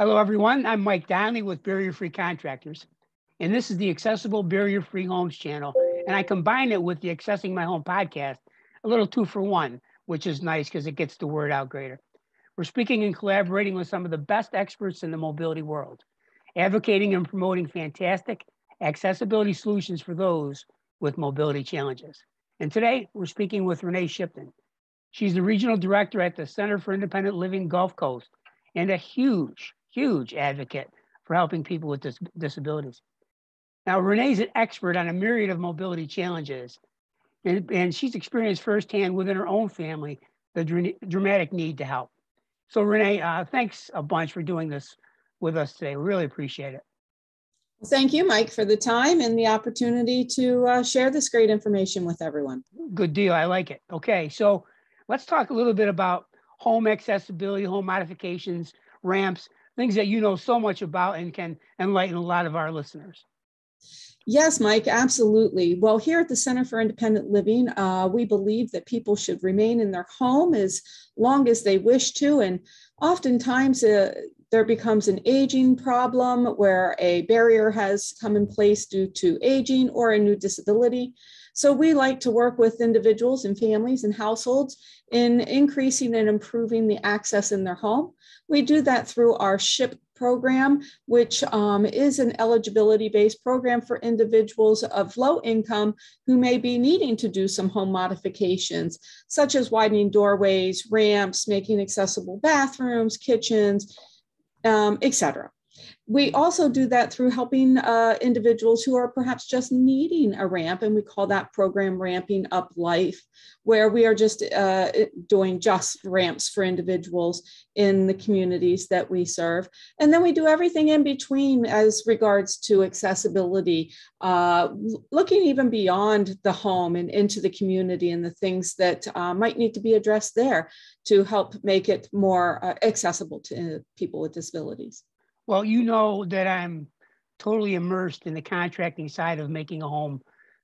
Hello, everyone. I'm Mike Donnelly with Barrier Free Contractors, and this is the Accessible Barrier Free Homes channel, and I combine it with the Accessing My Home podcast, a little 2-for-1, which is nice because it gets the word out greater. We're speaking and collaborating with some of the best experts in the mobility world, advocating and promoting fantastic accessibility solutions for those with mobility challenges. And today, we're speaking with Renee Shipton. She's the Regional Director at the Center for Independent Living Gulf Coast and a huge advocate for helping people with disabilities. Now, Renee's an expert on a myriad of mobility challenges, and she's experienced firsthand within her own family the dramatic need to help. So Renee, thanks a bunch for doing this with us today. We really appreciate it. Thank you, Mike, for the time and the opportunity to share this great information with everyone. Good deal. I like it. Okay, so let's talk a little bit about home accessibility, home modifications, ramps, things that you know so much about and can enlighten a lot of our listeners. Yes, Mike, absolutely. Well, here at the Center for Independent Living, we believe that people should remain in their home as long as they wish to. And oftentimes there becomes an aging problem where a barrier has come in place due to aging or a new disability. So we like to work with individuals and families and households in increasing and improving the access in their home. We do that through our SHIP program, which is an eligibility-based program for individuals of low income who may be needing to do some home modifications, such as widening doorways, ramps, making accessible bathrooms, kitchens, etc. We also do that through helping individuals who are perhaps just needing a ramp, and we call that program Ramping Up Life, where we are just doing just ramps for individuals in the communities that we serve. And then we do everything in between as regards to accessibility, looking even beyond the home and into the community and the things that might need to be addressed there to help make it more accessible to people with disabilities. Well, you know that I'm totally immersed in the contracting side of making a home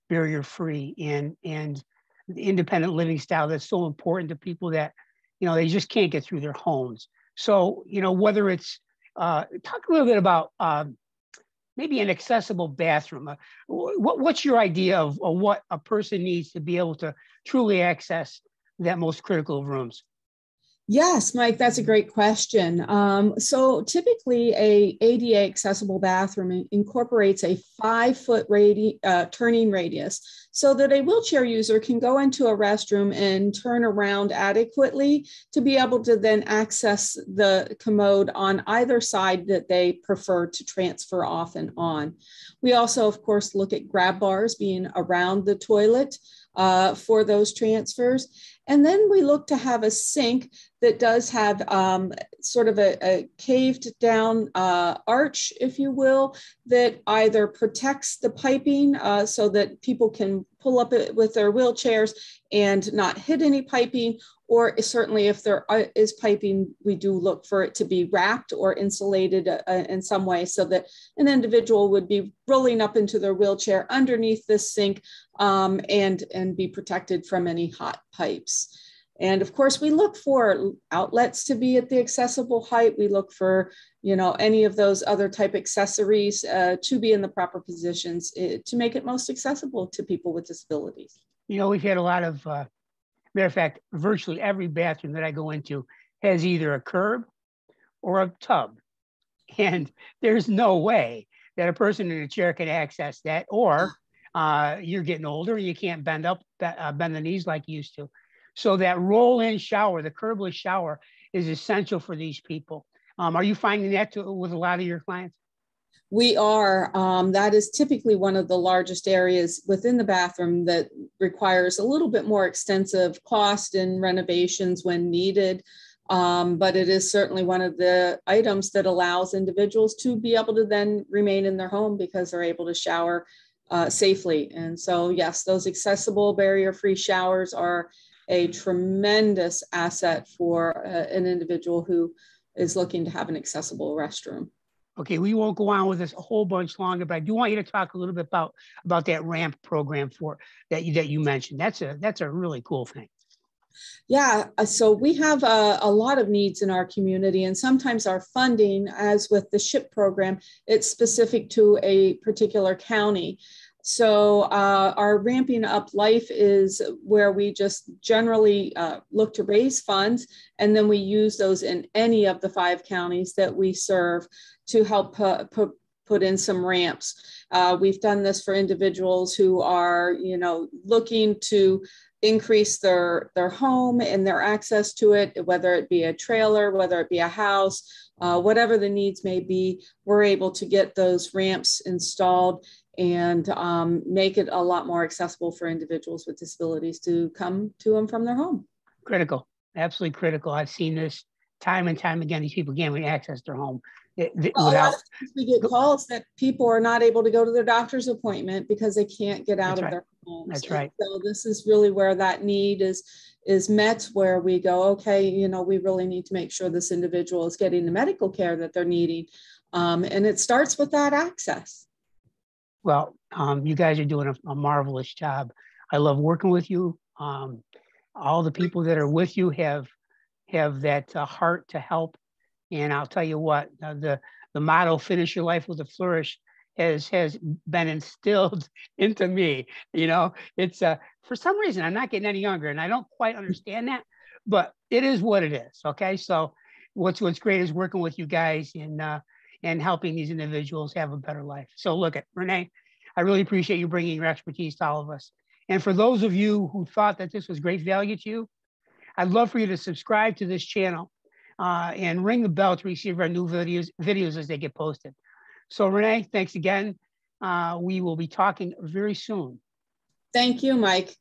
barrier-free and the independent living style that's so important to people that, you know, they just can't get through their homes. So, you know, whether it's, talk a little bit about maybe an accessible bathroom. What's your idea of what a person needs to be able to truly access that most critical of rooms? Yes, Mike, that's a great question. So typically a ADA accessible bathroom incorporates a 5-foot turning radius so that a wheelchair user can go into a restroom and turn around adequately to be able to then access the commode on either side that they prefer to transfer off and on. We also, of course, look at grab bars being around the toilet for those transfers. And then we look to have a sink that does have sort of a caved down arch, if you will, that either protects the piping so that people can pull up it with their wheelchairs and not hit any piping, or certainly if there is piping, we do look for it to be wrapped or insulated in some way so that an individual would be rolling up into their wheelchair underneath this sink and be protected from any hot pipes. And of course, we look for outlets to be at the accessible height. We look for, you know, any of those other type accessories to be in the proper positions to make it most accessible to people with disabilities. You know, we've had a lot of, matter of fact, virtually every bathroom that I go into has either a curb or a tub. And there's no way that a person in a chair can access that, or you're getting older and you can't bend the knees like you used to. So that roll-in shower, the curbless shower, is essential for these people. Are you finding that with a lot of your clients? We are. That is typically one of the largest areas within the bathroom that requires a little bit more extensive cost and renovations when needed. But it is certainly one of the items that allows individuals to be able to then remain in their home because they're able to shower safely. And so, yes, those accessible barrier-free showers are a tremendous asset for an individual who is looking to have an accessible restroom. Okay, we won't go on with this a whole bunch longer, but I do want you to talk a little bit about that ramp program that you mentioned. That's a really cool thing. Yeah, so we have a lot of needs in our community, and sometimes our funding, as with the SHIP program, it's specific to a particular county. So our Ramping Up Life is where we just generally look to raise funds, and then we use those in any of the 5 counties that we serve to help put in some ramps. We've done this for individuals who are, you know, looking to increase their home and their access to it, whether it be a trailer, whether it be a house, whatever the needs may be. We're able to get those ramps installed and make it a lot more accessible for individuals with disabilities to come to them from their home. Critical, absolutely critical. I've seen this time and time again. These people can't really access their home. Well, a lot of times we get calls that people are not able to go to their doctor's appointment because they can't get out of their homes. That's right. So this is really where that need is met, where we go, okay, you know, we really need to make sure this individual is getting the medical care that they're needing. And it starts with that access. Well, you guys are doing a marvelous job. I love working with you. All the people that are with you have that heart to help. And I'll tell you what, the motto, finish your life with a flourish, has been instilled into me. You know, it's for some reason, I'm not getting any younger and I don't quite understand that, but it is what it is. Okay. So what's great is working with you guys and helping these individuals have a better life. So look at Renee, I really appreciate you bringing your expertise to all of us. And for those of you who thought that this was great value to you, I'd love for you to subscribe to this channel. And ring the bell to receive our new videos as they get posted. So Renee, thanks again. We will be talking very soon. Thank you, Mike.